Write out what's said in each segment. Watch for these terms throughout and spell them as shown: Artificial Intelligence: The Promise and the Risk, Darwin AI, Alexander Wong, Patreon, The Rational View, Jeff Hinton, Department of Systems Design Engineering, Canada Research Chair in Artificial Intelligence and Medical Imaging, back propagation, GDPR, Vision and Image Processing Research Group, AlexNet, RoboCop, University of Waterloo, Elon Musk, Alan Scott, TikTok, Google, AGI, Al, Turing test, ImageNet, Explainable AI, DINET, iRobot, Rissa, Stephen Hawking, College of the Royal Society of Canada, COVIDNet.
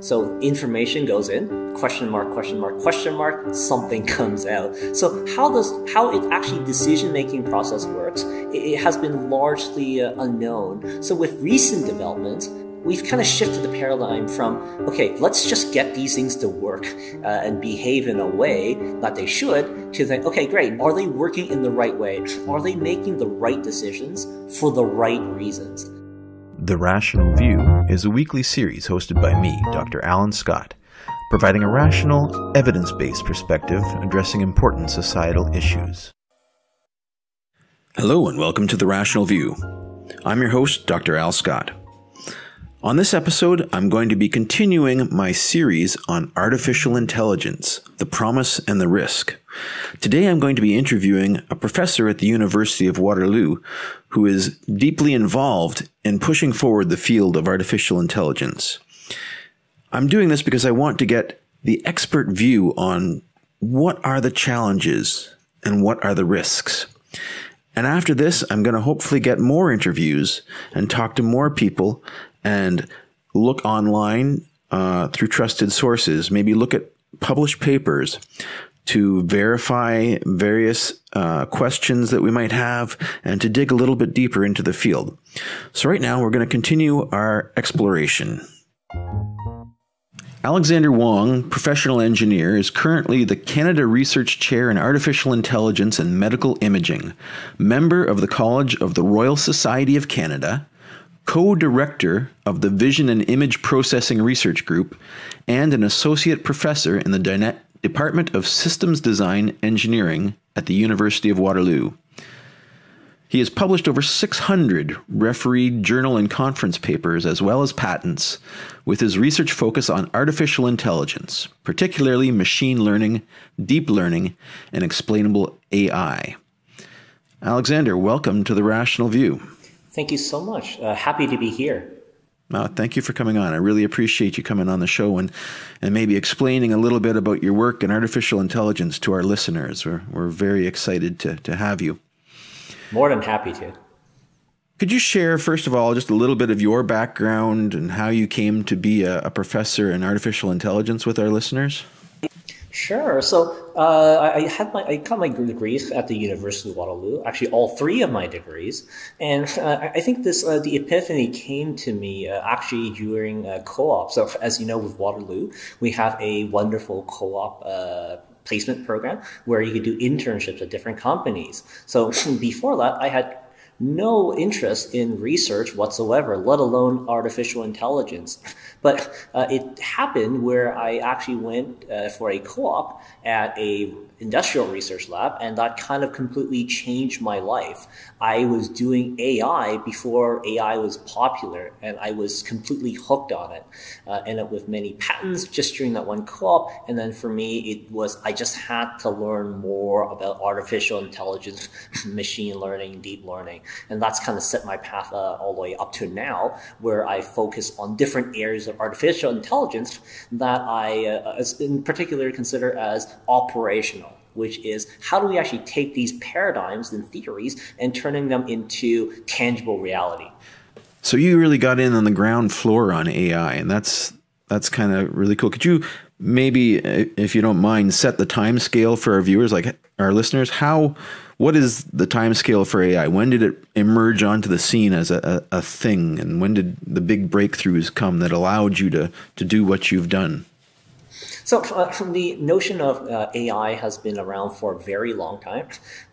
So information goes in, question mark, question mark, question mark, something comes out. So how it actually decision-making process works, it has been largely unknown. So with recent developments, we've kind of shifted the paradigm from, okay, let's just get these things to work and behave in a way that they should, to then, okay, great, are they working in the right way? Are they making the right decisions for the right reasons? The Rational View is a weekly series hosted by me, Dr. Alan Scott, providing a rational, evidence-based perspective addressing important societal issues. Hello and welcome to The Rational View. I'm your host, Dr. Al Scott. On this episode, I'm going to be continuing my series on artificial intelligence, the promise and the risk. Today I'm going to be interviewing a professor at the University of Waterloo who is deeply involved in pushing forward the field of artificial intelligence. I'm doing this because I want to get the expert view on what are the challenges and what are the risks. And after this, I'm going to hopefully get more interviews and talk to more people and look online through trusted sources, maybe look at published papers to verify various questions that we might have and to dig a little bit deeper into the field. So right now we're going to continue our exploration. Alexander Wong, professional engineer, is currently the Canada Research Chair in Artificial Intelligence and Medical Imaging, member of the College of the Royal Society of Canada, co-director of the Vision and Image Processing Research Group, and an associate professor in the DINET Department of Systems Design Engineering at the University of Waterloo. He has published over 600 refereed journal and conference papers as well as patents, with his research focus on artificial intelligence, particularly machine learning, deep learning, and explainable AI. Alexander, welcome to The Rational View. Thank you so much. Happy to be here. Thank you for coming on. I really appreciate you coming on the show and maybe explaining a little bit about your work in artificial intelligence to our listeners. We're very excited to have you. More than happy to. Could you share, first of all, just a little bit of your background and how you came to be a professor in artificial intelligence with our listeners? Sure. So I got my degrees at the University of Waterloo, actually all three of my degrees. And I think this the epiphany came to me actually during co-op. So as you know, with Waterloo, we have a wonderful co-op placement program where you could do internships at different companies. So before that, I had no interest in research whatsoever, let alone artificial intelligence. But it happened where I actually went for a co-op at a industrial research lab, and that kind of completely changed my life. I was doing AI before AI was popular, and I was completely hooked on it. Ended up with many patents just during that one co-op, and then for me, it was I just had to learn more about artificial intelligence, machine learning, deep learning, and that's kind of set my path all the way up to now, where I focus on different areas of artificial intelligence that I, in particular, consider as operational, which is how do we actually take these paradigms and theories and turning them into tangible reality. So you really got in on the ground floor on AI, and that's kind of really cool. Could you maybe, if you don't mind, set the time scale for our viewers, like our listeners? What is the time scale for AI? When did it emerge onto the scene as a thing, and when did the big breakthroughs come that allowed you to do what you've done? So the notion of AI has been around for a very long time.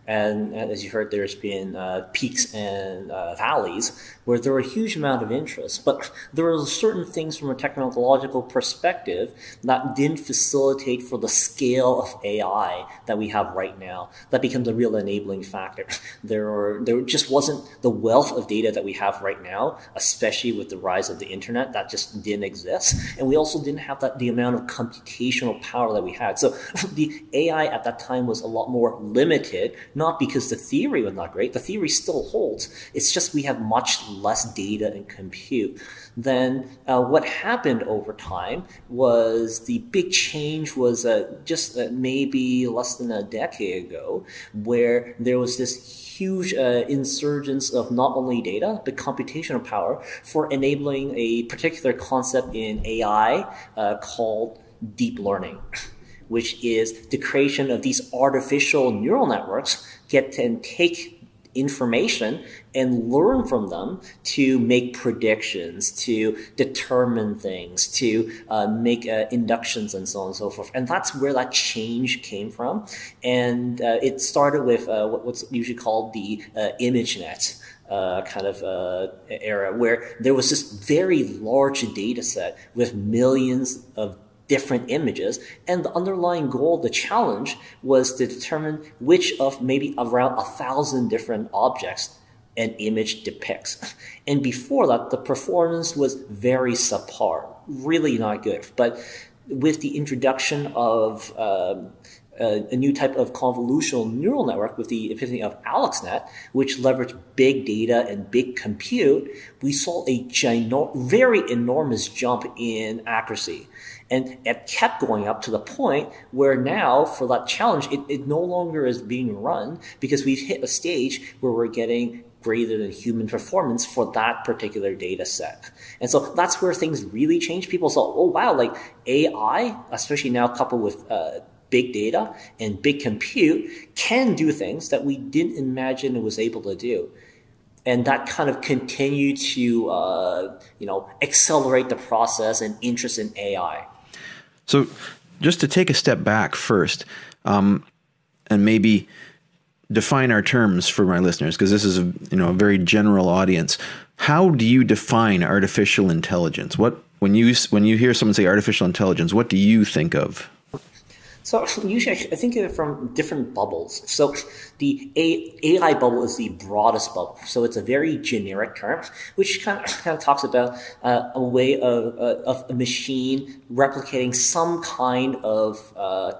And as you heard, there's been peaks and valleys where there were a huge amount of interest. But there were certain things from a technological perspective that didn't facilitate for the scale of AI that we have right now. That becomes a real enabling factor. There just wasn't the wealth of data that we have right now, especially with the rise of the internet. That just didn't exist. And we also didn't have the amount of computational power that we had. So the AI at that time was a lot more limited. Not because the theory was not great. The theory still holds. It's just we have much less data and compute. Then what happened over time was the big change was just maybe less than a decade ago, where there was this huge insurgence of not only data, but computational power for enabling a particular concept in AI called deep learning, which is the creation of these artificial neural networks get to take information and learn from them to make predictions, to determine things, to make inductions and so on and so forth. And that's where that change came from. And it started with what's usually called the ImageNet era, where there was this very large data set with millions of different images, and the underlying goal, the challenge, was to determine which of maybe around 1,000 different objects an image depicts. And before that, the performance was very subpar, really not good. But with the introduction of a new type of convolutional neural network with the epiphany of AlexNet, which leveraged big data and big compute, we saw a very enormous jump in accuracy. And it kept going up to the point where now, for that challenge, it no longer is being run because we've hit a stage where we're getting greater than human performance for that particular data set. And so that's where things really change. People saw, oh, wow, like AI, especially now coupled with big data and big compute, can do things that we didn't imagine it was able to do. And that kind of continued to accelerate the process and interest in AI. So just to take a step back first, and maybe define our terms for my listeners, because this is a very general audience. How do you define artificial intelligence? What when you hear someone say artificial intelligence, what do you think of? So usually I think of it from different bubbles. So the AI bubble is the broadest bubble. So it's a very generic term, which kind of talks about a way of a machine replicating some kind of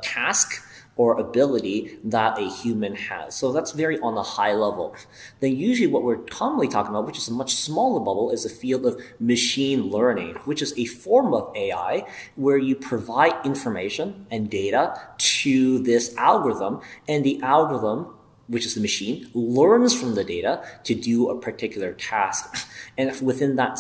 task or ability that a human has. So that's very on the high level. Then usually what we're commonly talking about, which is a much smaller bubble, is the field of machine learning, which is a form of AI where you provide information and data to this algorithm, and the algorithm, which is the machine, learns from the data to do a particular task. And within that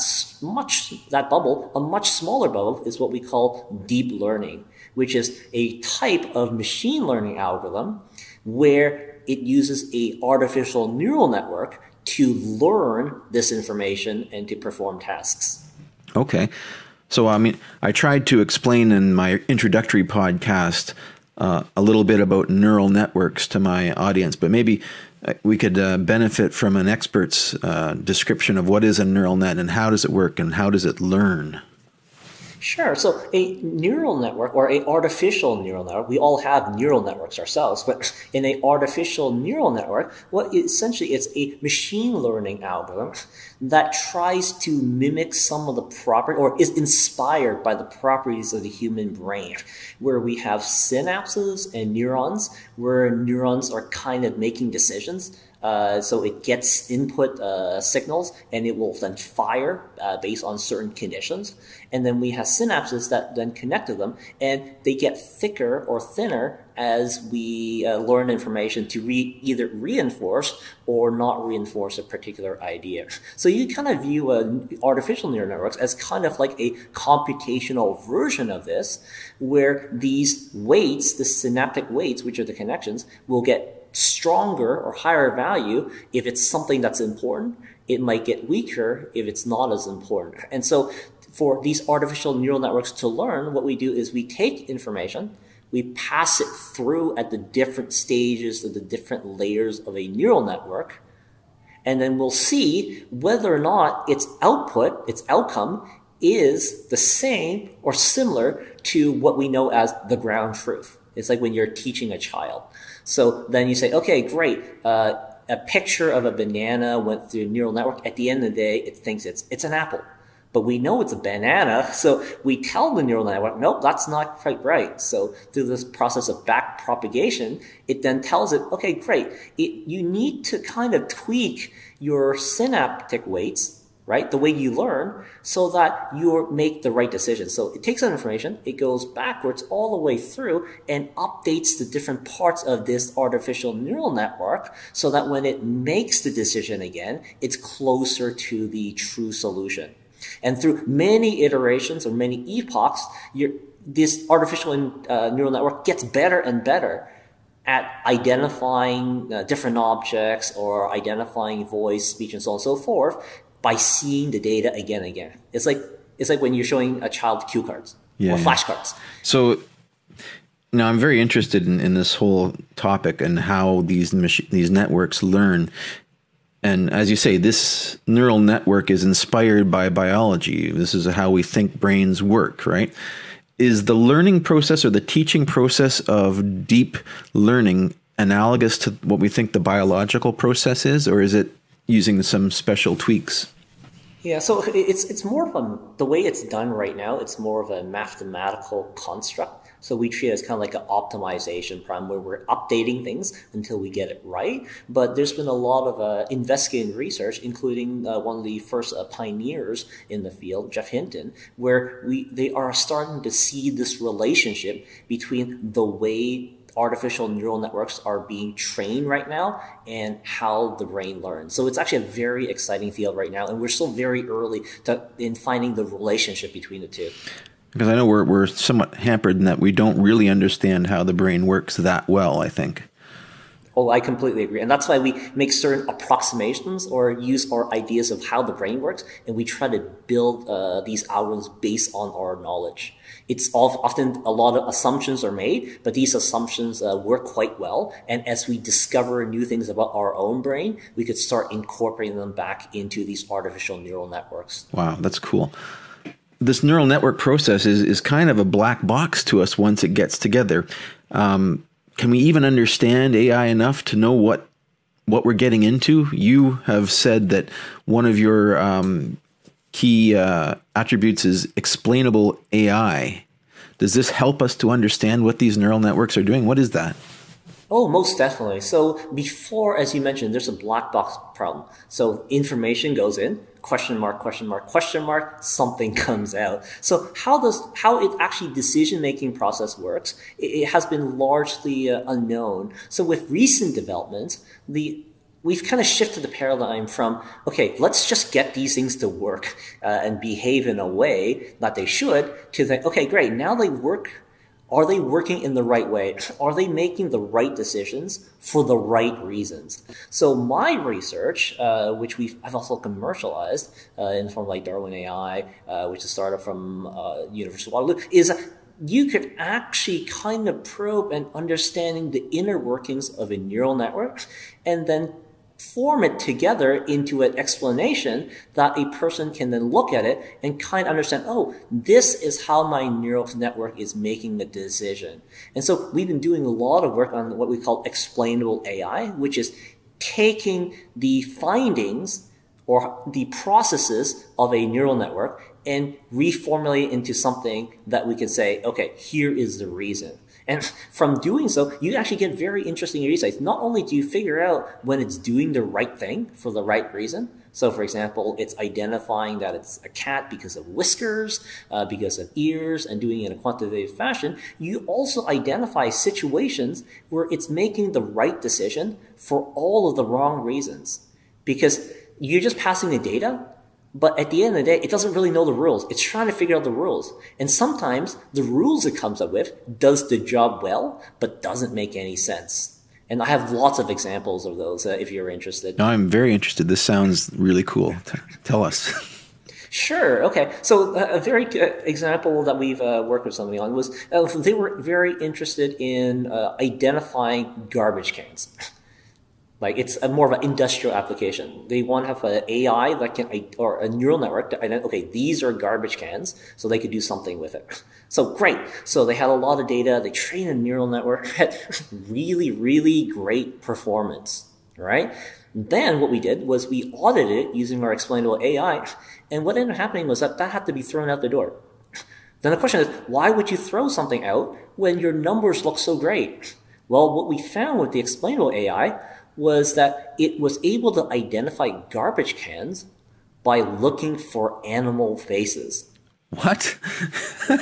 bubble, a much smaller bubble is what we call deep learning, which is a type of machine learning algorithm where it uses an artificial neural network to learn this information and to perform tasks. Okay. So, I mean, I tried to explain in my introductory podcast a little bit about neural networks to my audience, but maybe we could benefit from an expert's description of what is a neural net and how does it work and how does it learn? Sure. So a neural network or an artificial neural network, we all have neural networks ourselves, but in an artificial neural network, well, essentially it's a machine learning algorithm that tries to mimic some of the properties or is inspired by the properties of the human brain, where we have synapses and neurons, where neurons are kind of making decisions. So it gets input signals, and it will then fire based on certain conditions. And then we have synapses that then connect to them, and they get thicker or thinner as we learn information to either reinforce or not reinforce a particular idea. So you kind of view artificial neural networks as kind of like a computational version of this, where these weights, the synaptic weights, which are the connections, will get stronger or higher value if it's something that's important. It might get weaker if it's not as important. And so for these artificial neural networks to learn, what we do is we take information, we pass it through at the different stages of the different layers of a neural network, and then we'll see whether or not its output, its outcome, is the same or similar to what we know as the ground truth. It's like when you're teaching a child. So then you say, okay, great. A picture of a banana went through a neural network. At the end of the day, it thinks it's an apple. But we know it's a banana, so we tell the neural network, nope, that's not quite right. So through this process of back propagation, it then tells it, okay, great. You need to kind of tweak your synaptic weights right? The way you learn, so that you make the right decision. So it takes that information, it goes backwards all the way through and updates the different parts of this artificial neural network so that when it makes the decision again, it's closer to the true solution. And through many iterations or many epochs, this artificial neural network gets better and better at identifying different objects or identifying voice, speech, and so on and so forth by seeing the data again and again. It's like when you're showing a child cue cards or flashcards. So now I'm very interested in this whole topic and how these networks learn. And as you say, this neural network is inspired by biology. This is how we think brains work, right? Is the learning process or the teaching process of deep learning analogous to what we think the biological process is, or is it using some special tweaks? Yeah, so it's more of a, the way it's done right now, it's more of a mathematical construct. So we treat it as kind of like an optimization problem where we're updating things until we get it right. But there's been a lot of investigative research, including one of the first pioneers in the field, Jeff Hinton, where they are starting to see this relationship between the way artificial neural networks are being trained right now and how the brain learns. So it's actually a very exciting field right now, and we're still very early in finding the relationship between the two. Because I know we're somewhat hampered in that we don't really understand how the brain works that well, I think. Oh, I completely agree. And that's why we make certain approximations or use our ideas of how the brain works, and we try to build these algorithms based on our knowledge. It's often a lot of assumptions are made, but these assumptions work quite well. And as we discover new things about our own brain, we could start incorporating them back into these artificial neural networks. Wow, that's cool. This neural network process is kind of a black box to us once it gets together. Can we even understand AI enough to know what we're getting into? You have said that one of your key attributes is explainable AI. Does this help us to understand what these neural networks are doing? What is that? Oh, most definitely. So before, as you mentioned, there's a black box problem. So information goes in, question mark, question mark, question mark, something comes out. So how it actually decision-making process works, it has been largely unknown. So with recent developments, we've kind of shifted the paradigm from, okay, let's just get these things to work and behave in a way that they should, to think, okay, great, now they work. Are they working in the right way? Are they making the right decisions for the right reasons? So my research, which I've also commercialized in the form like Darwin AI, which is started from University of Waterloo, is you could actually kind of probe and understanding the inner workings of a neural network and then form it together into an explanation that a person can then look at it and kind of understand, oh, this is how my neural network is making the decision. And so we've been doing a lot of work on what we call explainable AI, which is taking the findings or the processes of a neural network and reformulate into something that we can say, okay, here is the reason. And from doing so, you actually get very interesting insights. Not only do you figure out when it's doing the right thing for the right reason. So, for example, it's identifying that it's a cat because of whiskers, because of ears, and doing it in a quantitative fashion. You also identify situations where it's making the right decision for all of the wrong reasons. Because you're just passing the data, but at the end of the day, it doesn't really know the rules. It's trying to figure out the rules. And sometimes the rules it comes up with does the job well, but doesn't make any sense. And I have lots of examples of those if you're interested. No, I'm very interested. This sounds really cool. Tell us. Sure. Okay. So a very good example that we've worked with somebody on was they were very interested in identifying garbage cans. Like it's a more of an industrial application. They want to have an AI that can, or a neural network that identify, okay, these are garbage cans, so they could do something with it. So great. So they had a lot of data. They trained a neural network had really, really great performance, right? Then what we did was we audited it using our explainable AI. And what ended up happening was that had to be thrown out the door. Then the question is, why would you throw something out when your numbers look so great? Well, what we found with the explainable AI was that it was able to identify garbage cans by looking for animal faces. What?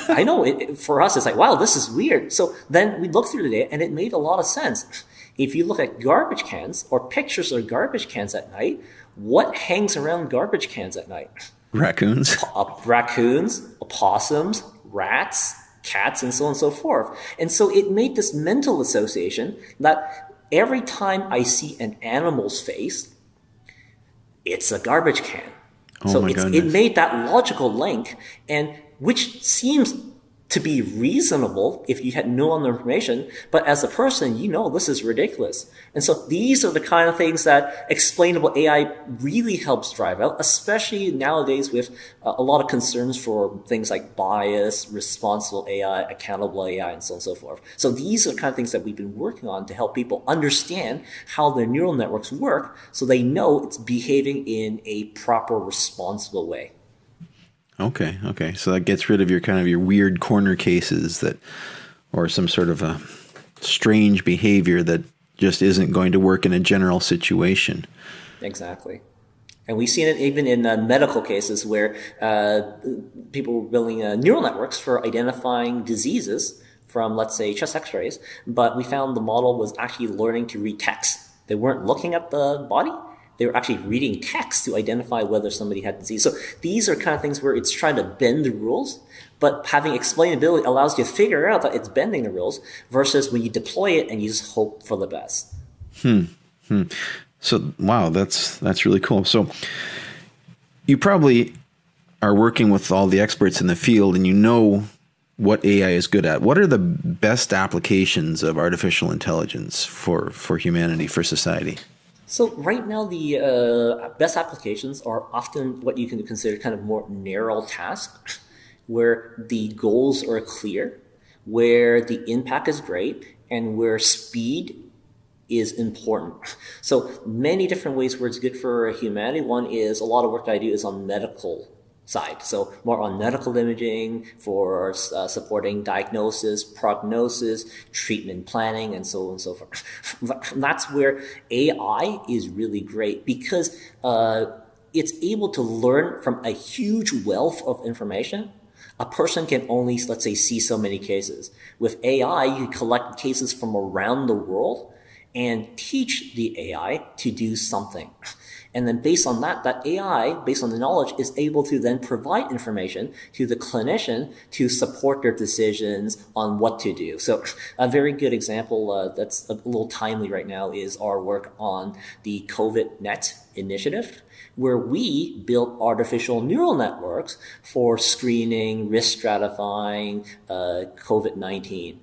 I know. For us, it's like, wow, this is weird. So then we looked through the data, and it made a lot of sense. If you look at garbage cans or pictures of garbage cans at night, what hangs around garbage cans at night? Raccoons. Raccoons, opossums, rats, cats, and so on and so forth. And so it made this mental association that every time I see an animal's face, it's a garbage can. Oh, so it made that logical link, and which seems to be reasonable if you had no other information, but as a person, you know this is ridiculous. And so these are the kind of things that explainable AI really helps drive out, especially nowadays with a lot of concerns for things like bias, responsible AI, accountable AI, and so on and so forth. So these are the kind of things that we've been working on to help people understand how their neural networks work so they know it's behaving in a proper, responsible way. Okay. Okay. So that gets rid of your kind of your weird corner cases that, or some sort of a strange behavior that just isn't going to work in a general situation. Exactly. And we've seen it even in medical cases where people were building neural networks for identifying diseases from, let's say, chest x-rays, but we found the model was actually learning to read text. They weren't looking at the body. They were actually reading text to identify whether somebody had disease. So these are kind of things where it's trying to bend the rules, but having explainability allows you to figure out that it's bending the rules versus when you deploy it and you just hope for the best. So, wow, that's really cool. So you probably are working with all the experts in the field and you know what AI is good at. What are the best applications of artificial intelligence for humanity, for society? So right now, the best applications are often what you can consider kind of more narrow tasks, where the goals are clear, where the impact is great, and where speed is important. So many different ways where it's good for humanity. One is a lot of work that I do is on medical side. So more on medical imaging for supporting diagnosis, prognosis, treatment planning, and so on and so forth. That's where AI is really great because it's able to learn from a huge wealth of information. A person can only, let's say, see so many cases. With AI, you collect cases from around the world and teach the AI to do something. And then based on that, that AI, based on the knowledge, is able to then provide information to the clinician to support their decisions on what to do. So a very good example that's a little timely right now is our work on the COVIDNet initiative, where we built artificial neural networks for screening, risk stratifying, COVID-19.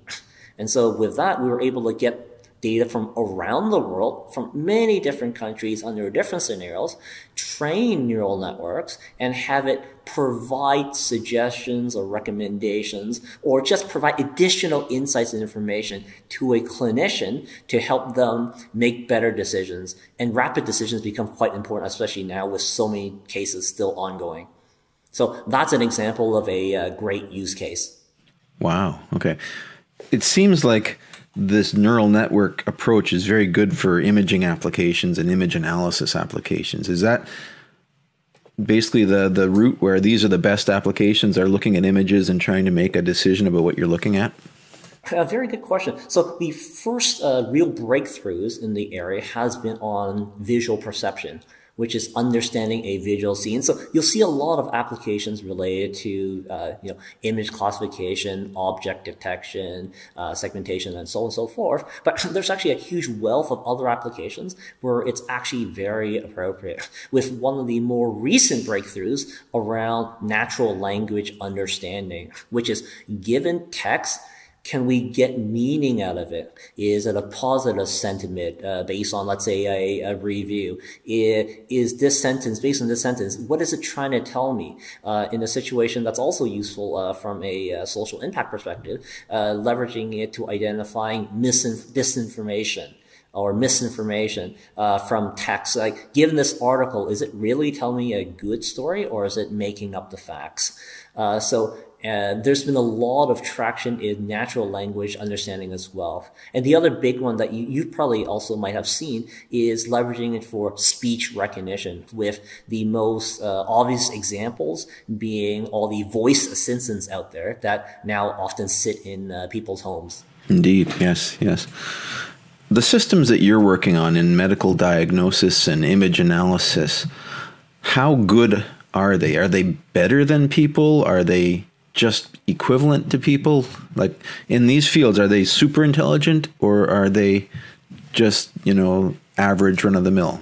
And so with that, we were able to get data from around the world, from many different countries under different scenarios, train neural networks and have it provide suggestions or recommendations or just provide additional insights and information to a clinician to help them make better decisions. And rapid decisions become quite important, especially now with so many cases still ongoing. So that's an example of a great use case. Wow. Okay. It seems like this neural network approach is very good for imaging applications and image analysis applications. Is that basically the route where these are the best applications are looking at images and trying to make a decision about what you're looking at? A very good question. So the first real breakthroughs in the area has been on visual perception, which is understanding a visual scene. So you'll see a lot of applications related to image classification, object detection, segmentation, and so forth. But there's actually a huge wealth of other applications where it's actually very appropriate, with one of the more recent breakthroughs around natural language understanding, which is given text, can we get meaning out of it? Is it a positive sentiment based on, let's say, a review? Is this sentence, based on this sentence, what is it trying to tell me? In a situation that's also useful from a social impact perspective, leveraging it to identifying disinformation or misinformation from text. Like, given this article, is it really telling me a good story or is it making up the facts? So And there's been a lot of traction in natural language understanding as well. And the other big one that you probably also might have seen is leveraging it for speech recognition, with the most obvious examples being all the voice assistants out there that now often sit in people's homes. Indeed, yes, yes. The systems that you're working on in medical diagnosis and image analysis, how good are they? Are they better than people? Are they just equivalent to people? Like in these fields, are they super intelligent, or are they just, you know, average run of the mill?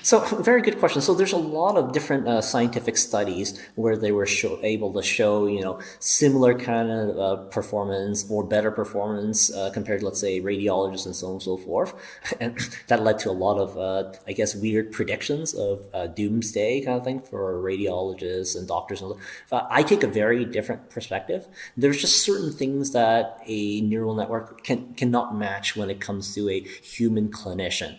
So very good question. So there's a lot of different scientific studies where they were able to show, you know, similar kind of performance or better performance compared to, let's say, radiologists and so on and so forth. And that led to a lot of, I guess, weird predictions of doomsday kind of thing for radiologists and doctors. I take a very different perspective. There's just certain things that a neural network cannot match when it comes to a human clinician.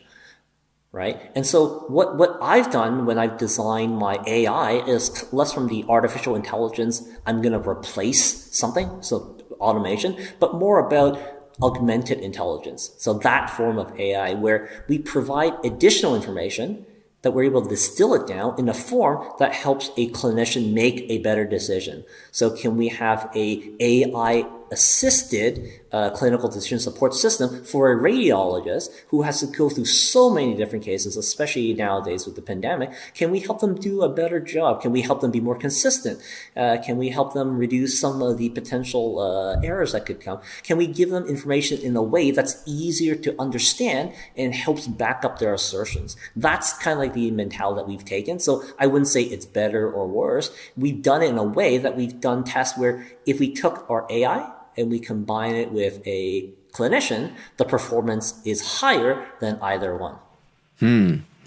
Right. And so what I've done when I've designed my AI is less from the artificial intelligence, I'm going to replace something, so automation, but more about augmented intelligence. So that form of AI where we provide additional information that we're able to distill it down in a form that helps a clinician make a better decision. So can we have a AI-assisted clinical decision support system for a radiologist who has to go through so many different cases, especially nowadays with the pandemic? Can we help them do a better job? Can we help them be more consistent? Can we help them reduce some of the potential errors that could come? Can we give them information in a way that's easier to understand and helps back up their assertions? That's kind of like the mentality that we've taken. So I wouldn't say it's better or worse. We've done it in a way that we've done tests where if we took our AI and we combine it with a clinician, the performance is higher than either one.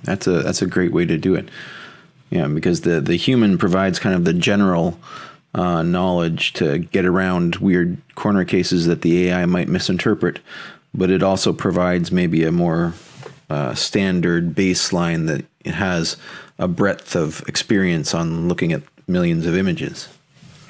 That's a great way to do it. Yeah, because the human provides kind of the general knowledge to get around weird corner cases that the AI might misinterpret, but it also provides maybe a more standard baseline that it has a breadth of experience on looking at millions of images.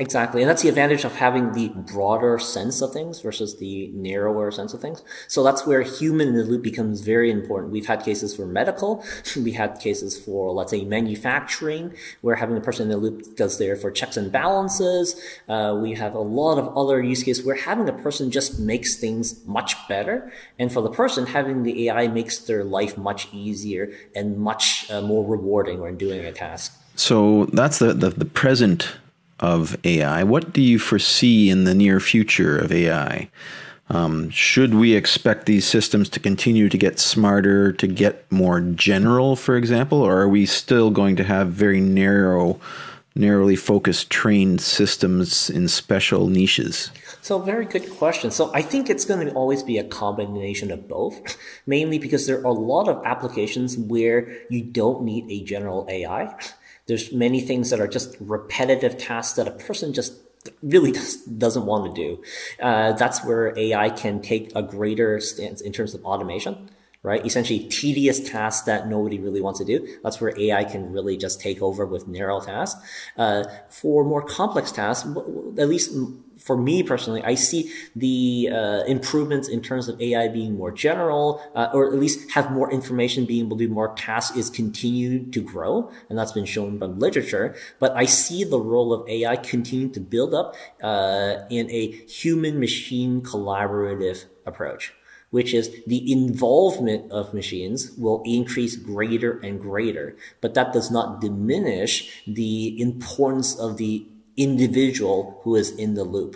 Exactly. And that's the advantage of having the broader sense of things versus the narrower sense of things. So that's where human in the loop becomes very important. We've had cases for medical. We had cases for, let's say, manufacturing, where having a person in the loop goes there for checks and balances. We have a lot of other use cases where having a person just makes things much better. And for the person, having the AI makes their life much easier and much more rewarding when doing a task. So that's the present of AI. What do you foresee in the near future of AI? Should we expect these systems to continue to get smarter, to get more general, for example, or are we still going to have very narrowly focused trained systems in special niches? So very good question. So I think it's going to always be a combination of both, mainly because there are a lot of applications where you don't need a general AI. There's many things that are just repetitive tasks that a person just really doesn't want to do. That's where AI can take a greater stance in terms of automation, right? Essentially tedious tasks that nobody really wants to do. That's where AI can really just take over with narrow tasks. For more complex tasks, at least for me personally, I see the improvements in terms of AI being more general, or at least have more information, being able to do more tasks is continued to grow. And that's been shown by literature. But I see the role of AI continue to build up in a human-machine collaborative approach, which is the involvement of machines will increase greater and greater. But that does not diminish the importance of the individual who is in the loop,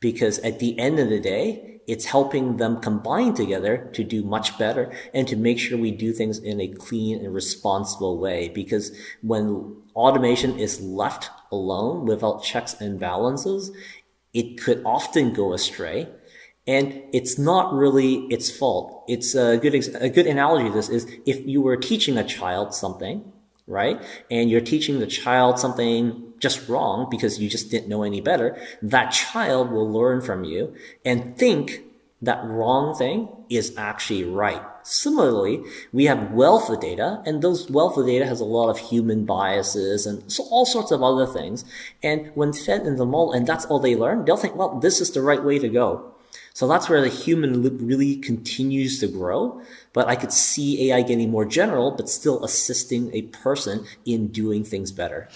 because at the end of the day, it's helping them combine together to do much better and to make sure we do things in a clean and responsible way. Because when automation is left alone without checks and balances, it could often go astray. And it's not really its fault. It's a good analogy to this is if you were teaching a child something, right? And you're teaching the child something just wrong because you just didn't know any better. That child will learn from you and think that wrong thing is actually right. Similarly, we have wealth of data, and those wealth of data has a lot of human biases and so all sorts of other things. And when fed in the model, and that's all they learn, they'll think, well, this is the right way to go. So that's where the human loop really continues to grow. But I could see AI getting more general, but still assisting a person in doing things better.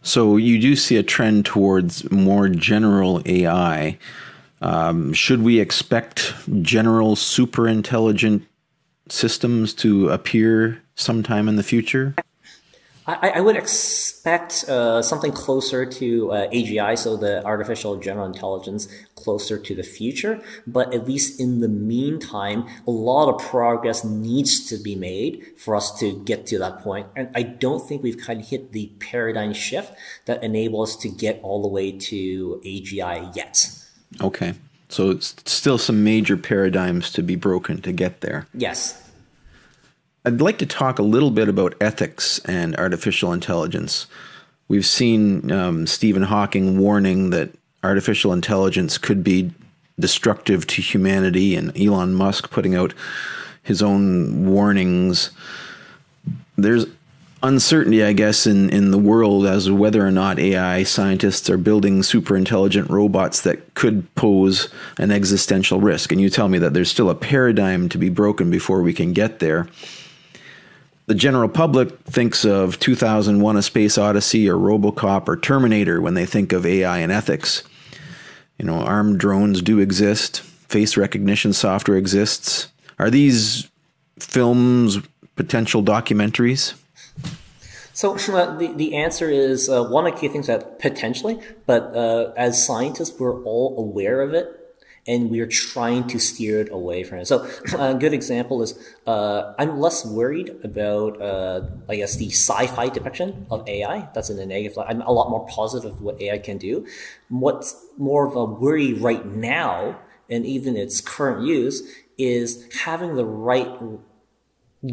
So you do see a trend towards more general AI. Should we expect general super intelligent systems to appear sometime in the future? I would expect something closer to AGI, so the artificial general intelligence, closer to the future. But at least in the meantime, a lot of progress needs to be made for us to get to that point. And I don't think we've kind of hit the paradigm shift that enables us to get all the way to AGI yet. Okay. So it's still some major paradigms to be broken to get there. Yes. I'd like to talk a little bit about ethics and artificial intelligence. We've seen Stephen Hawking warning that artificial intelligence could be destructive to humanity, and Elon Musk putting out his own warnings. There's uncertainty, I guess, in the world as to whether or not AI scientists are building super intelligent robots that could pose an existential risk. And you tell me that there's still a paradigm to be broken before we can get there. The general public thinks of 2001: A Space Odyssey or RoboCop or Terminator when they think of AI and ethics. You know, armed drones do exist. Face recognition software exists. Are these films potential documentaries? So the answer is one of the key things that potentially, but as scientists, we're all aware of it, and we are trying to steer it away from it. So a good example is I'm less worried about, I guess, the sci-fi depiction of AI. That's in the negative. I'm a lot more positive of what AI can do. What's more of a worry right now, and even its current use, is having the right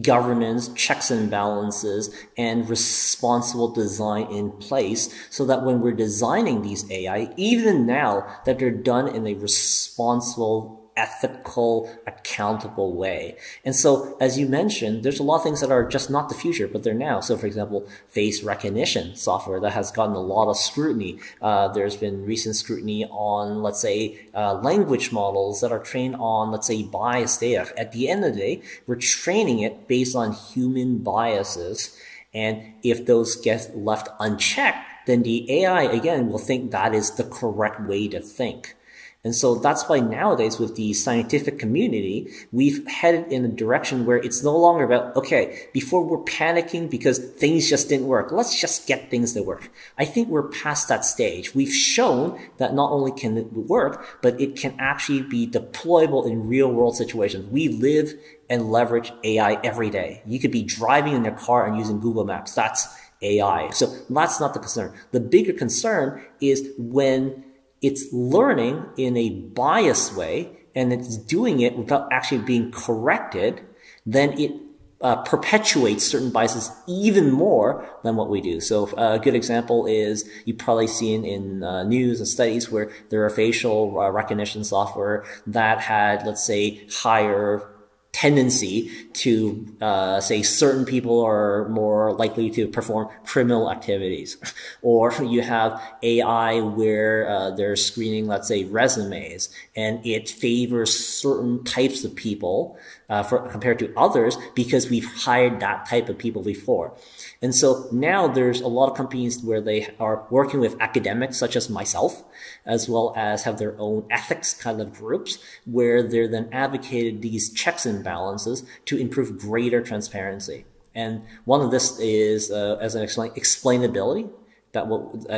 governance, checks and balances, and responsible design in place so that when we're designing these AI, even now, that they're done in a responsible, ethical, accountable way. And so, as you mentioned, there's a lot of things that are just not the future, but they're now. So, for example, face recognition software that has gotten a lot of scrutiny. There's been recent scrutiny on, let's say, language models that are trained on, let's say, biased data. At the end of the day, we're training it based on human biases. And if those get left unchecked, then the AI, again, will think that is the correct way to think. And so that's why nowadays with the scientific community, we've headed in a direction where it's no longer about, okay, before we're panicking because things just didn't work, let's just get things that work. I think we're past that stage. We've shown that not only can it work, but it can actually be deployable in real world situations. We live and leverage AI every day. You could be driving in your car and using Google Maps. That's AI. So that's not the concern. The bigger concern is when it's learning in a biased way and it's doing it without actually being corrected, then it perpetuates certain biases even more than what we do. So a good example is you've probably seen in news and studies where there are facial recognition software that had, let's say, higher tendency to say certain people are more likely to perform criminal activities, or you have AI where they're screening, let's say, resumes, and it favors certain types of people compared to others because we've hired that type of people before. And so now there's a lot of companies where they are working with academics such as myself, as well as have their own ethics kind of groups where they're then advocated these checks and balances to improve greater transparency. And one of this is, as an explainability, that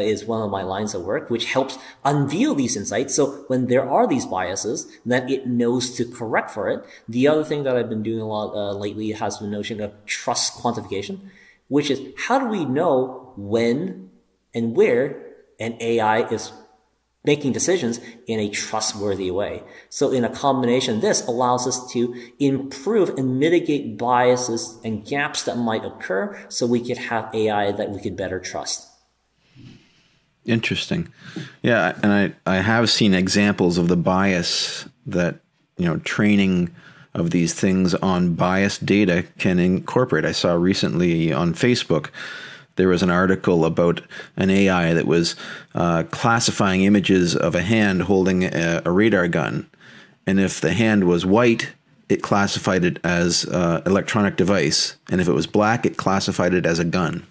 is one of my lines of work, which helps unveil these insights. So when there are these biases, then it knows to correct for it. The other thing that I've been doing a lot lately has been the notion of trust quantification, which is how do we know when and where an AI is making decisions in a trustworthy way. So in a combination, this allows us to improve and mitigate biases and gaps that might occur so we could have AI that we could better trust. Interesting. Yeah, and I have seen examples of the bias that, you know, training of these things on biased data can incorporate. I saw recently on Facebook, there was an article about an AI that was classifying images of a hand holding a radar gun. And if the hand was white, it classified it as electronic device. And if it was black, it classified it as a gun.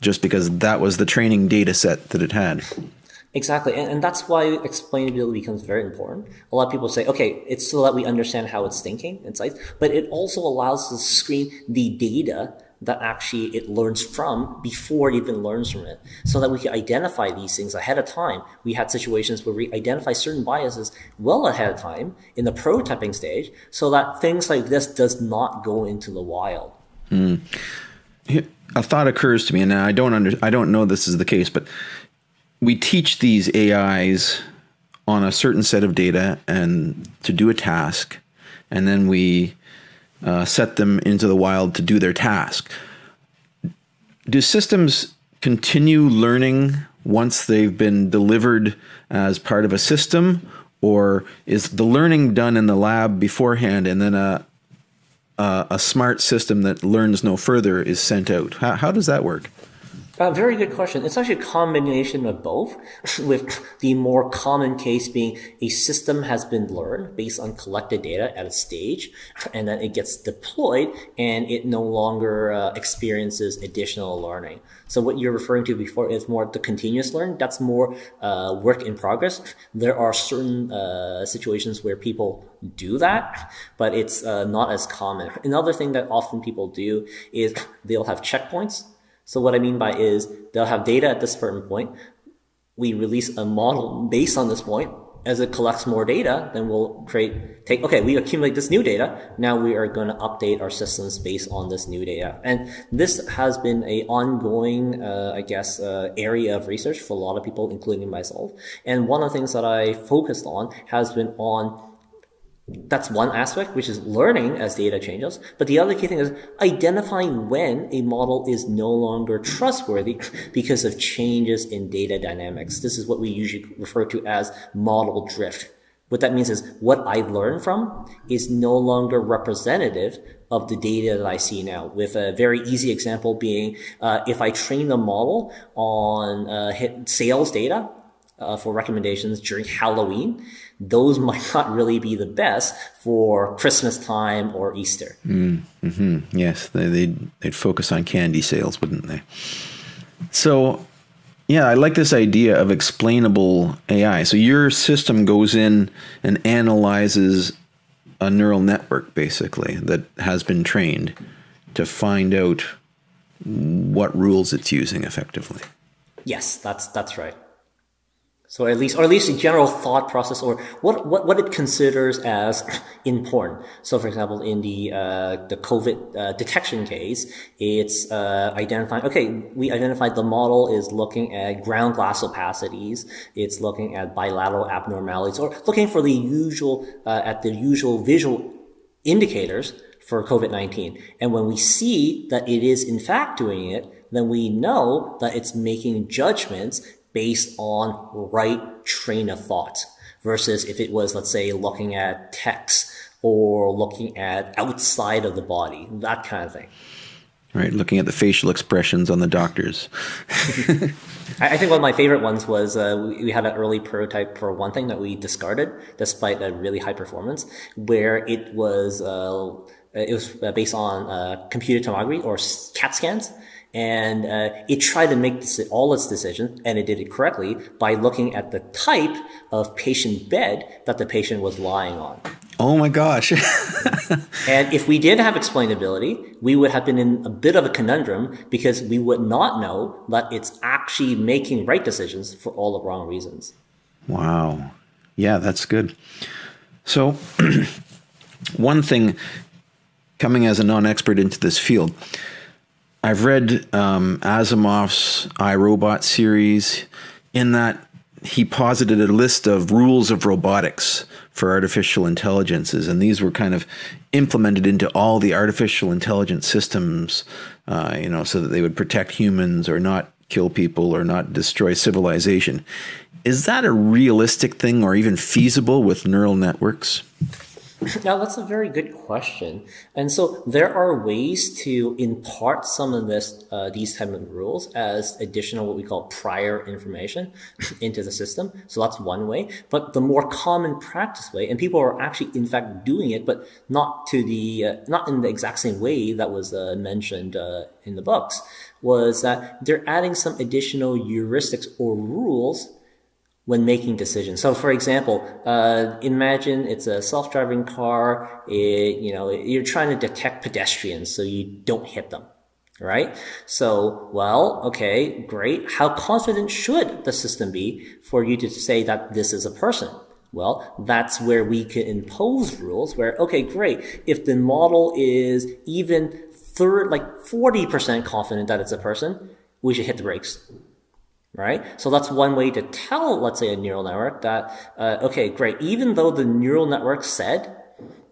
Just because that was the training data set that it had. Exactly. And that's why explainability becomes very important. A lot of people say, okay, it's so that we understand how it's thinking, insights, but it also allows us to screen the data that actually it learns from before it even learns from it, so that we can identify these things ahead of time. We had situations where we identify certain biases well ahead of time in the prototyping stage, so that things like this does not go into the wild. Mm. A thought occurs to me, and I don't know this is the case, but we teach these AIs on a certain set of data and to do a task, and then we set them into the wild to do their task. Do systems continue learning once they've been delivered as part of a system, or is the learning done in the lab beforehand and then a smart system that learns no further is sent out? How does that work? Very good question. It's actually a combination of both, with the more common case being a system has been learned based on collected data at a stage, and then it gets deployed and it no longer experiences additional learning. So what you're referring to before is more the continuous learning. That's more work in progress. There are certain situations where people do that, but it's not as common. Another thing that often people do is they'll have checkpoints. So what I mean by is they'll have data at this certain point. We release a model based on this point. As it collects more data, then we'll we accumulate this new data. Now we are going to update our systems based on this new data. And this has been an ongoing, area of research for a lot of people, including myself. And one of the things that I focused on has been on that's one aspect, which is learning as data changes. But the other key thing is identifying when a model is no longer trustworthy because of changes in data dynamics. This is what we usually refer to as model drift. What that means is what I learned from is no longer representative of the data that I see now, with a very easy example being if I train the model on sales data, for recommendations during Halloween, those might not really be the best for Christmas time or Easter. Mm-hmm. Yes, they'd focus on candy sales, wouldn't they? So, yeah, I like this idea of explainable AI. So your system goes in and analyzes a neural network, basically, that has been trained to find out what rules it's using effectively. Yes, that's right. So at least a general thought process, or what it considers as important. So for example, in the COVID detection case, it's identifying, okay, we identified the model is looking at ground glass opacities, it's looking at bilateral abnormalities, or looking for the usual visual indicators for COVID-19. And when we see that it is in fact doing it, then we know that it's making judgments based on right train of thought, versus if it was, let's say, looking at text or looking at outside of the body, that kind of thing. Right, looking at the facial expressions on the doctors. I think one of my favorite ones was we had an early prototype for one thing that we discarded, despite a really high performance, where it was based on computed tomography or CAT scans. And it tried to make all its decisions, and it did it correctly, by looking at the type of patient bed that the patient was lying on. Oh my gosh. And if we did have explainability, we would have been in a bit of a conundrum, because we would not know that it's actually making right decisions for all the wrong reasons. Wow. Yeah, that's good. So one thing, coming as a non-expert into this field, I've read Asimov's iRobot series, in that he posited a list of rules of robotics for artificial intelligences, and these were kind of implemented into all the artificial intelligence systems, so that they would protect humans or not kill people or not destroy civilization. Is that a realistic thing or even feasible with neural networks? Now, that's a very good question. And so there are ways to impart some of this, these type of rules as additional, what we call prior information into the system. So that's one way. But the more common practice way, and people are actually, in fact, doing it, but not to the, not in the exact same way that was mentioned in the books, was that they're adding some additional heuristics or rules when making decisions. So for example, imagine it's a self-driving car, you're trying to detect pedestrians so you don't hit them, right? So, well, okay, great. How confident should the system be for you to say that this is a person? Well, that's where we can impose rules where, okay, great. If the model is even like 40% confident that it's a person, we should hit the brakes. Right? So that's one way to tell, let's say, a neural network that, okay, great. Even though the neural network said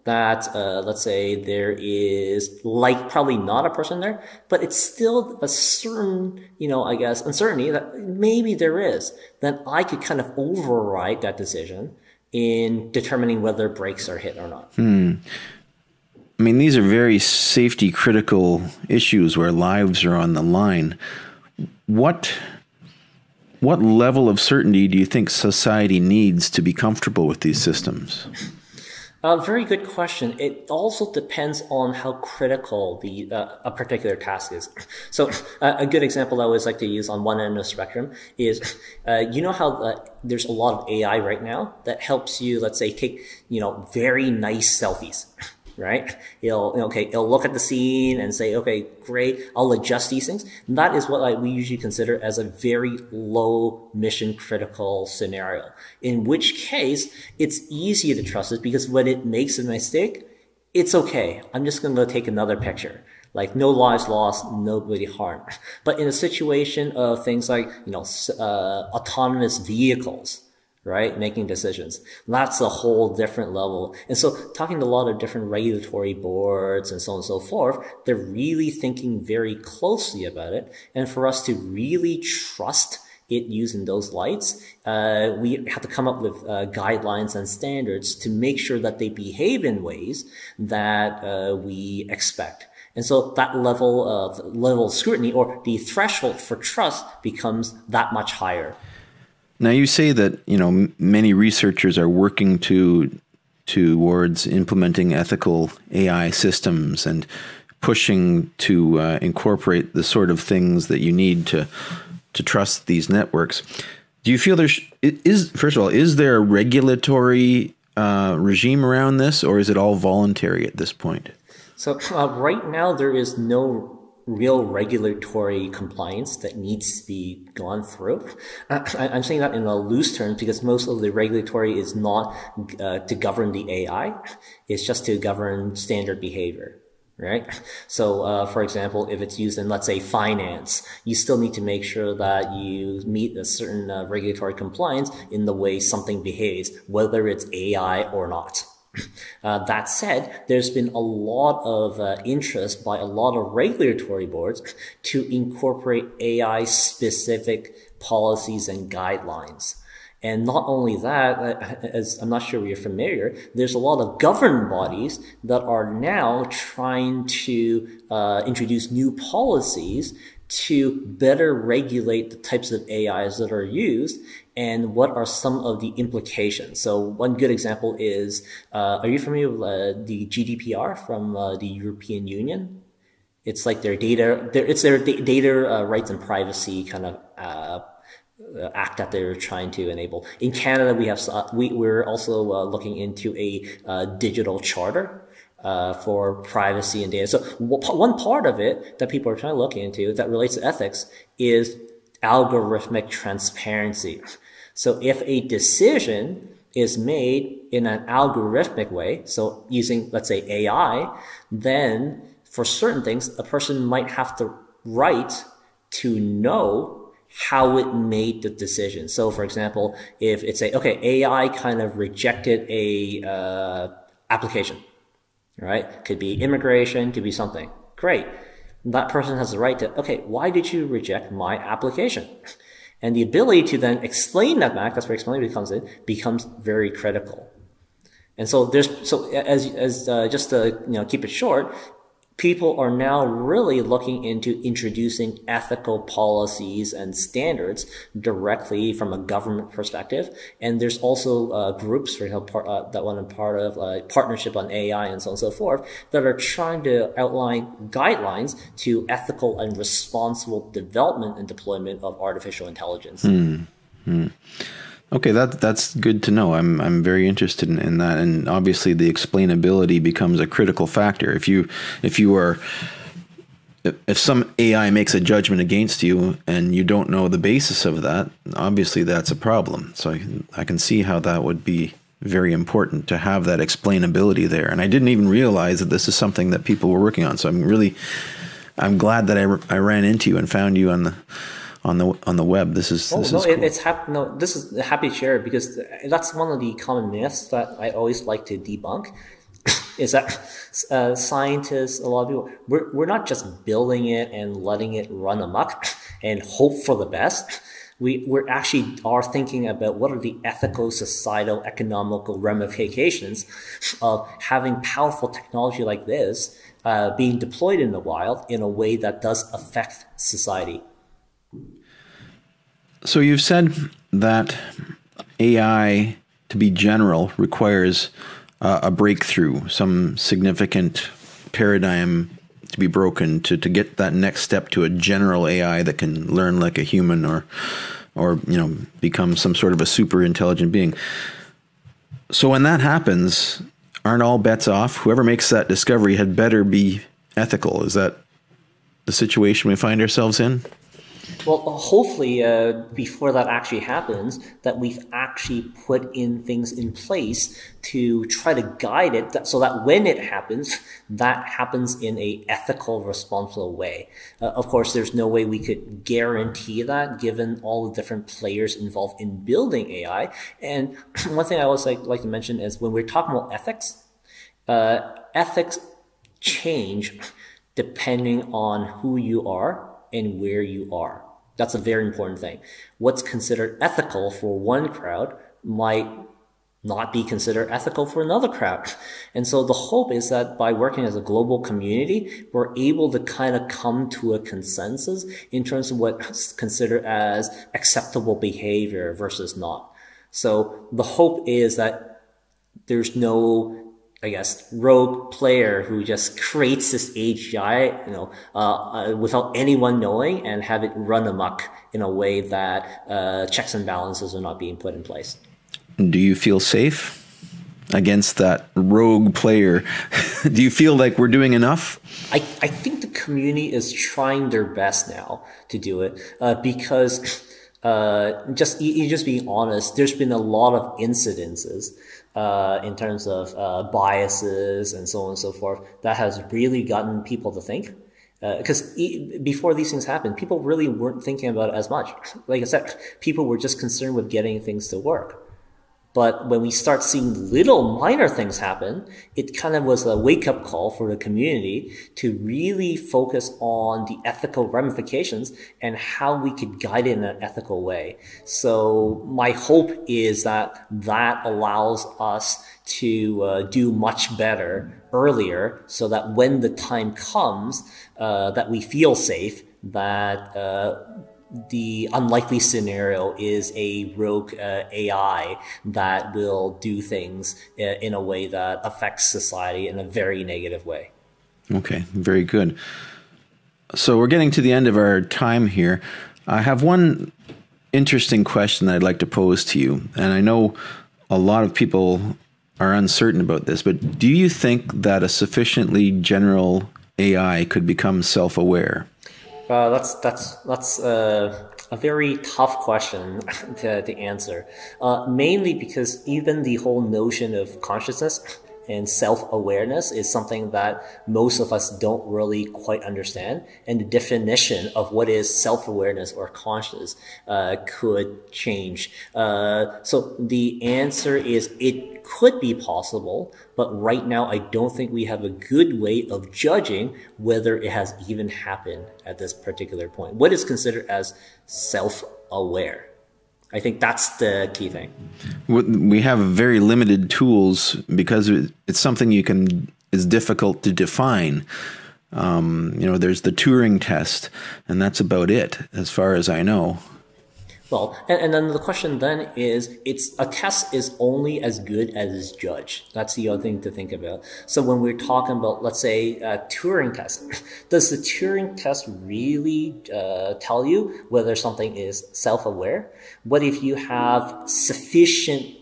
that, let's say there is like probably not a person there, but it's still a certain, I guess, uncertainty that maybe there is, then I could kind of override that decision in determining whether brakes are hit or not. Hmm. I mean, these are very safety critical issues where lives are on the line. What level of certainty do you think society needs to be comfortable with these systems? Very good question. It also depends on how critical the a particular task is. So a good example I always like to use on one end of the spectrum is, you know how there's a lot of AI right now that helps you, let's say, take, very nice selfies, right? It'll look at the scene and say, okay, great, I'll adjust these things. And that is what we usually consider as a very low mission critical scenario, in which case it's easier to trust it because when it makes a mistake, it's okay. I'm just going to go take another picture. Like no lives lost, nobody harmed. But in a situation of things like, autonomous vehicles, right? Making decisions. That's a whole different level. And so talking to a lot of different regulatory boards and so on and so forth, they're really thinking very closely about it. And for us to really trust it using those lights, we have to come up with guidelines and standards to make sure that they behave in ways that we expect. And so that level of scrutiny or the threshold for trust becomes that much higher. Now you say that many researchers are working towards implementing ethical AI systems and pushing to incorporate the sort of things that you need to trust these networks. Do you feel first of all, is there a regulatory regime around this, or is it all voluntary at this point? So right now there is no real regulatory compliance that needs to be gone through. I'm saying that in a loose term because most of the regulatory is not to govern the AI. It's just to govern standard behavior, right? So, for example, if it's used in, let's say, finance, you still need to make sure that you meet a certain regulatory compliance in the way something behaves, whether it's AI or not. That said, there's been a lot of interest by a lot of regulatory boards to incorporate AI-specific policies and guidelines. And not only that, as I'm not sure you're familiar, there's a lot of governed bodies that are now trying to introduce new policies to better regulate the types of AIs that are used and what are some of the implications. So one good example is, are you familiar with the GDPR from the European Union? It's like their data, it's their data rights and privacy kind of act that they're trying to enable. In Canada, we have, we're also looking into a digital charter for privacy and data. So one part of it that people are trying to look into that relates to ethics is algorithmic transparency. So if a decision is made in an algorithmic way, so using, let's say, AI, then for certain things, a person might have the right to know how it made the decision. So for example, if it's a, okay, AI kind of rejected a application, right? Could be immigration, could be something. Great. That person has the right to, okay, why did you reject my application? And the ability to then explain that back, that's where explainability comes in, becomes very critical. And so just to keep it short, people are now really looking into introducing ethical policies and standards directly from a government perspective. And there's also groups for that one I'm part of, Partnership on AI and so on and so forth, that are trying to outline guidelines to ethical and responsible development and deployment of artificial intelligence. Mm-hmm. Okay, that's good to know. I'm very interested in that, and obviously the explainability becomes a critical factor. If some AI makes a judgment against you and you don't know the basis of that, obviously that's a problem. So I can see how that would be very important to have that explainability there. And I didn't even realize that this is something that people were working on. So I'm glad that I ran into you and found you on the web. This is happy to share, because that's one of the common myths that I always like to debunk, is that scientists, a lot of people, we're not just building it and letting it run amok and hope for the best. We're actually are thinking about what are the ethical, societal, economical ramifications of having powerful technology like this being deployed in the wild in a way that does affect society. So you've said that AI, to be general, requires a breakthrough, some significant paradigm to be broken to get that next step to a general AI that can learn like a human or become some sort of a super intelligent being. So when that happens, aren't all bets off? Whoever makes that discovery had better be ethical. Is that the situation we find ourselves in? Well, hopefully, before that actually happens, that we've actually put in things in place to try to guide it, so that when it happens, that happens in a ethical, responsible way. Of course, there's no way we could guarantee that, given all the different players involved in building AI. And one thing I always like to mention is when we're talking about ethics, ethics change depending on who you are and where you are. That's a very important thing. What's considered ethical for one crowd might not be considered ethical for another crowd. And so the hope is that by working as a global community, we're able to kind of come to a consensus in terms of what's considered as acceptable behavior versus not. So the hope is that there's no, I guess, rogue player who just creates this AGI, without anyone knowing, and have it run amok in a way that checks and balances are not being put in place. Do you feel safe against that rogue player? Do you feel like we're doing enough? I think the community is trying their best now to do it, because just being honest, there's been a lot of incidences in terms of biases and so on and so forth that has really gotten people to think, because before these things happened, people really weren't thinking about it as much. Like I said, people were just concerned with getting things to work. But when we start seeing little minor things happen, it kind of was a wake-up call for the community to really focus on the ethical ramifications and how we could guide it in an ethical way. So my hope is that that allows us to do much better earlier, so that when the time comes that we feel safe, that the unlikely scenario is a rogue AI that will do things in a way that affects society in a very negative way. Okay, very good. So we're getting to the end of our time here. I have one interesting question that I'd like to pose to you. And I know a lot of people are uncertain about this, but do you think that a sufficiently general AI could become self-aware? That's a very tough question to answer, mainly because even the whole notion of consciousness and self-awareness is something that most of us don't really quite understand. And the definition of what is self-awareness or consciousness could change. So the answer is it could be possible, but right now I don't think we have a good way of judging whether it has even happened at this particular point. What is considered as self-aware? I think that's the key thing. We have very limited tools because it's something you can, it's difficult to define. You know, there's the Turing test, and that's about it, as far as I know. Well, and then the question then is, a test is only as good as its judge. That's the other thing to think about. So when we're talking about, let's say, a Turing test, does the Turing test really tell you whether something is self-aware? What if you have sufficient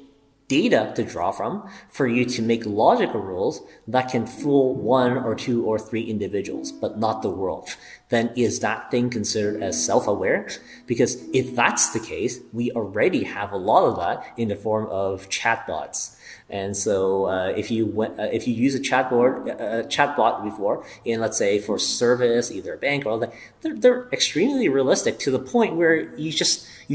data to draw from for you to make logical rules that can fool one or two or three individuals, but not the world? Then is that thing considered as self-aware? Because if that's the case, we already have a lot of that in the form of chatbots. And so if you use a chatbot before, in, let's say, for service, either a bank or all that, they're extremely realistic to the point where you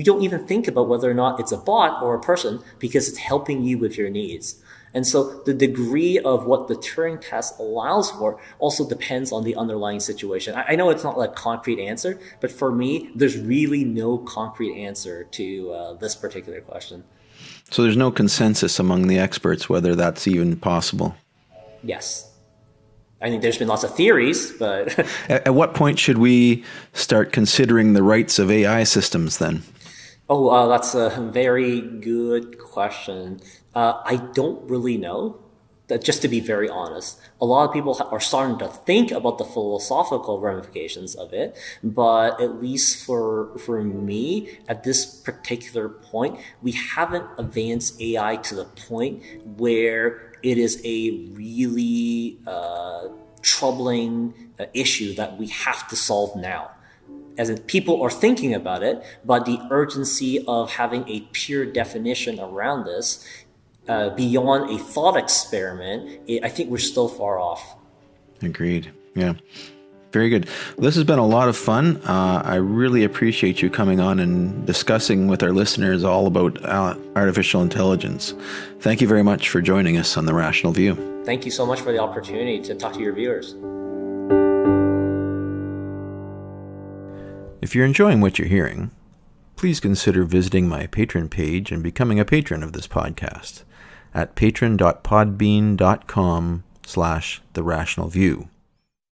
don't even think about whether or not it's a bot or a person because it's helping you with your needs. And so the degree of what the Turing test allows for also depends on the underlying situation. I know it's not like a concrete answer, but for me, there's really no concrete answer to this particular question. So there's no consensus among the experts whether that's even possible. Yes. I think there's been lots of theories, but... At what point should we start considering the rights of AI systems then? Oh, that's a very good question. I don't really know. Just to be very honest, a lot of people are starting to think about the philosophical ramifications of it, but at least for me, at this particular point, we haven't advanced AI to the point where it is a really troubling issue that we have to solve now. As in, people are thinking about it, but the urgency of having a pure definition around this beyond a thought experiment, I think we're still far off. Agreed. Yeah. Very good. This has been a lot of fun. I really appreciate you coming on and discussing with our listeners all about artificial intelligence. Thank you very much for joining us on The Rational View. Thank you so much for the opportunity to talk to your viewers. If you're enjoying what you're hearing, please consider visiting my Patreon page and becoming a patron of this podcast at patron.podbean.com/therationalview.